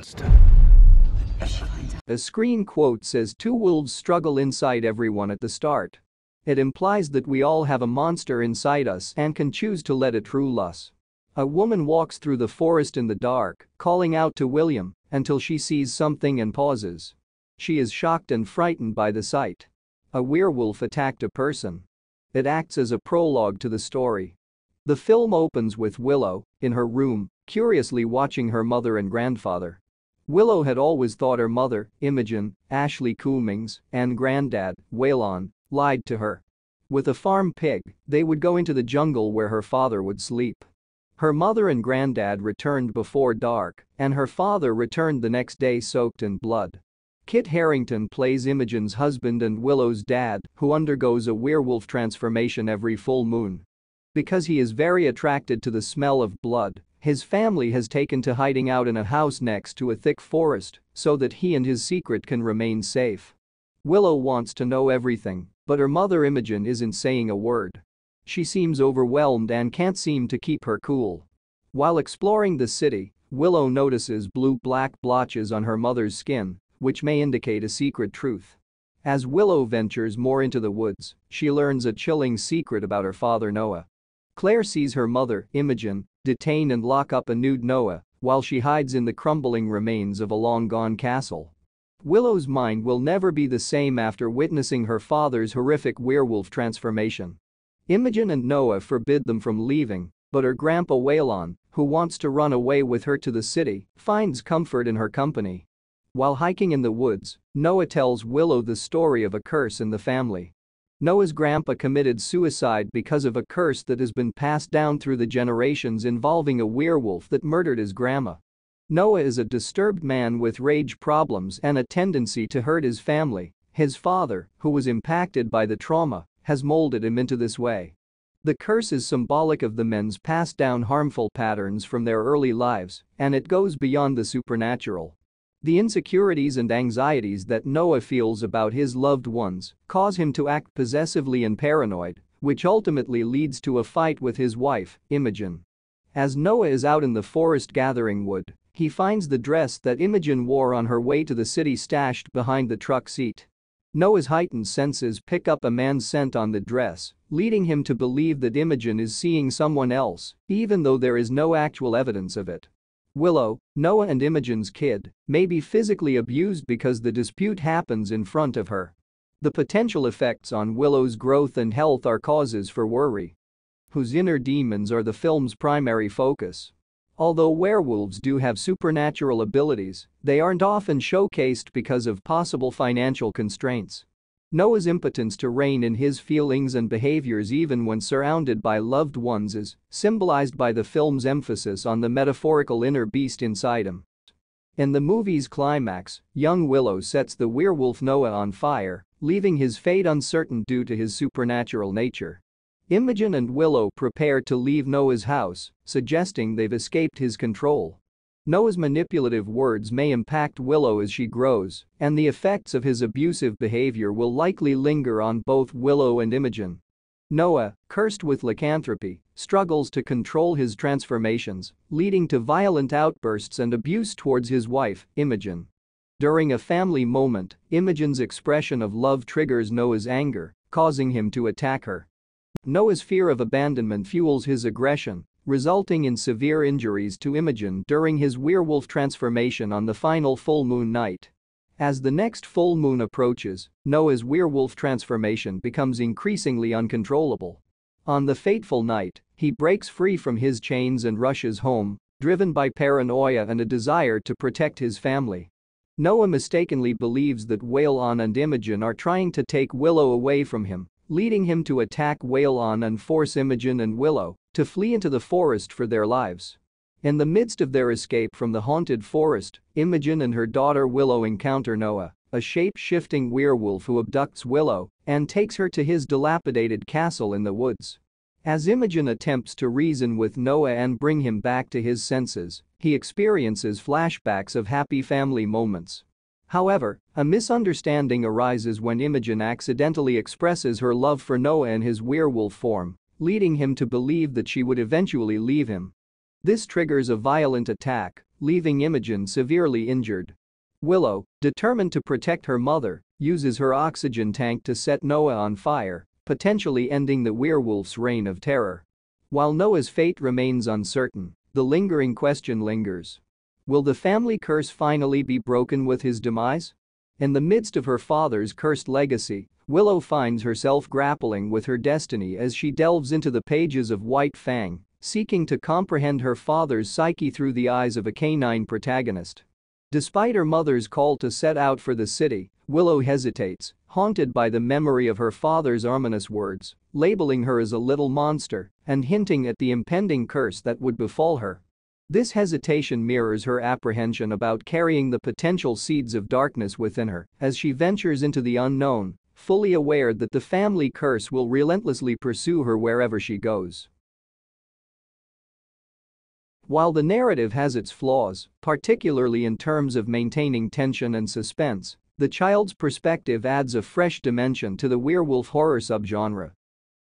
monster. The screen quote says two wolves struggle inside everyone at the start. It implies that we all have a monster inside us and can choose to let it rule us. A woman walks through the forest in the dark, calling out to William, until she sees something and pauses. She is shocked and frightened by the sight. A werewolf attacked a person. It acts as a prologue to the story. The film opens with Willow, in her room, curiously watching her mother and grandfather. Willow had always thought her mother, Imogen, Ashley Cummings, and granddad, Waylon, lied to her. With a farm pig, they would go into the jungle where her father would sleep. Her mother and granddad returned before dark, and her father returned the next day soaked in blood. Kit Harington plays Imogen's husband and Willow's dad, who undergoes a werewolf transformation every full moon. Because he is very attracted to the smell of blood, his family has taken to hiding out in a house next to a thick forest so that he and his secret can remain safe. Willow wants to know everything, but her mother Imogen isn't saying a word. She seems overwhelmed and can't seem to keep her cool. While exploring the city, Willow notices blue-black blotches on her mother's skin, which may indicate a secret truth. As Willow ventures more into the woods, she learns a chilling secret about her father Noah. Claire sees her mother, Imogen, detain and lock up a nude Noah while she hides in the crumbling remains of a long-gone castle. Willow's mind will never be the same after witnessing her father's horrific werewolf transformation. Imogen and Noah forbid them from leaving, but her grandpa Waylon, who wants to run away with her to the city, finds comfort in her company. While hiking in the woods, Noah tells Willow the story of a curse in the family. Noah's grandpa committed suicide because of a curse that has been passed down through the generations involving a werewolf that murdered his grandma. Noah is a disturbed man with rage problems and a tendency to hurt his family. His father, who was impacted by the trauma, has molded him into this way. The curse is symbolic of the men's passed down harmful patterns from their early lives, and it goes beyond the supernatural. The insecurities and anxieties that Noah feels about his loved ones cause him to act possessively and paranoid, which ultimately leads to a fight with his wife, Imogen. As Noah is out in the forest gathering wood, he finds the dress that Imogen wore on her way to the city stashed behind the truck seat. Noah's heightened senses pick up a man's scent on the dress, leading him to believe that Imogen is seeing someone else, even though there is no actual evidence of it. Willow, Noah and Imogen's kid, may be physically abused because the dispute happens in front of her. The potential effects on Willow's growth and health are causes for worry, whose inner demons are the film's primary focus. Although werewolves do have supernatural abilities, they aren't often showcased because of possible financial constraints. Noah's impotence to rein in his feelings and behaviors even when surrounded by loved ones is symbolized by the film's emphasis on the metaphorical inner beast inside him. In the movie's climax, young Willow sets the werewolf Noah on fire, leaving his fate uncertain due to his supernatural nature. Imogen and Willow prepare to leave Noah's house, suggesting they've escaped his control. Noah's manipulative words may impact Willow as she grows, and the effects of his abusive behavior will likely linger on both Willow and Imogen. Noah, cursed with lycanthropy, struggles to control his transformations, leading to violent outbursts and abuse towards his wife, Imogen. During a family moment, Imogen's expression of love triggers Noah's anger, causing him to attack her. Noah's fear of abandonment fuels his aggression, resulting in severe injuries to Imogen during his werewolf transformation on the final full moon night. As the next full moon approaches, Noah's werewolf transformation becomes increasingly uncontrollable. On the fateful night, he breaks free from his chains and rushes home, driven by paranoia and a desire to protect his family. Noah mistakenly believes that Waylon and Imogen are trying to take Willow away from him, leading him to attack Waylon and force Imogen and Willow to flee into the forest for their lives. In the midst of their escape from the haunted forest, Imogen and her daughter Willow encounter Noah, a shape-shifting werewolf who abducts Willow and takes her to his dilapidated castle in the woods. As Imogen attempts to reason with Noah and bring him back to his senses, he experiences flashbacks of happy family moments. However, a misunderstanding arises when Imogen accidentally expresses her love for Noah in his werewolf form, leading him to believe that she would eventually leave him. This triggers a violent attack, leaving Imogen severely injured. Willow, determined to protect her mother, uses her oxygen tank to set Noah on fire, potentially ending the werewolf's reign of terror. While Noah's fate remains uncertain, the lingering question lingers. Will the family curse finally be broken with his demise? In the midst of her father's cursed legacy, Willow finds herself grappling with her destiny as she delves into the pages of White Fang, seeking to comprehend her father's psyche through the eyes of a canine protagonist. Despite her mother's call to set out for the city, Willow hesitates, haunted by the memory of her father's ominous words, labeling her as a little monster and hinting at the impending curse that would befall her. This hesitation mirrors her apprehension about carrying the potential seeds of darkness within her as she ventures into the unknown, fully aware that the family curse will relentlessly pursue her wherever she goes. While the narrative has its flaws, particularly in terms of maintaining tension and suspense, the child's perspective adds a fresh dimension to the werewolf horror subgenre.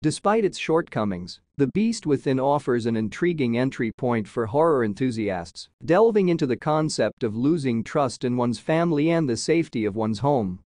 Despite its shortcomings, The Beast Within offers an intriguing entry point for horror enthusiasts, delving into the concept of losing trust in one's family and the safety of one's home.